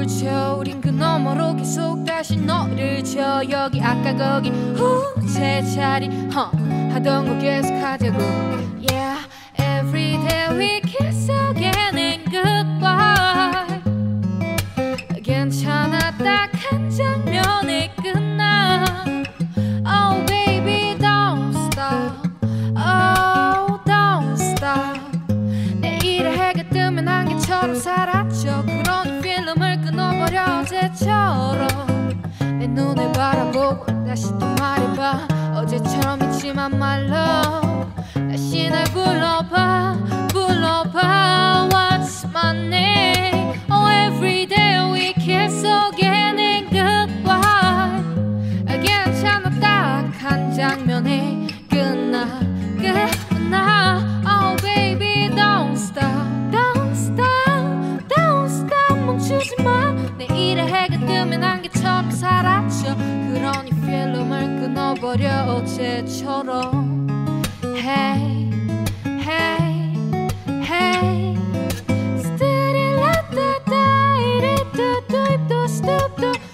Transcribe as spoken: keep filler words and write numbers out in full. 훑쳐 우린 그 너머로 계속 다시 너를 쳐 여기 아까 거기 후 제 자리 huh, 하던 거 계속 하자고 Yeah, every day we kiss again and goodbye 괜찮아 딱 한 장면에 끝나 Oh baby don't stop Oh don't stop 내일 해가 뜨면 안개처럼 사라져 그런 필름을 끊어버려 어제처럼 내 눈을 바라보고 다시 또 말해봐 어제처럼 잊지만 말로 다시 날 불러봐 불러봐 What's my name Oh every day we kiss again and goodbye 괜찮아 딱 한 장면에 끝나 끝나 Oh baby don't stop Don't stop Don't stop 멈추지 마 내일의 해가 뜨면 안개처럼 사라져 그러니 필름을 끊어버려 어제처럼 Hey Hey Hey Still in love the day Do do do do do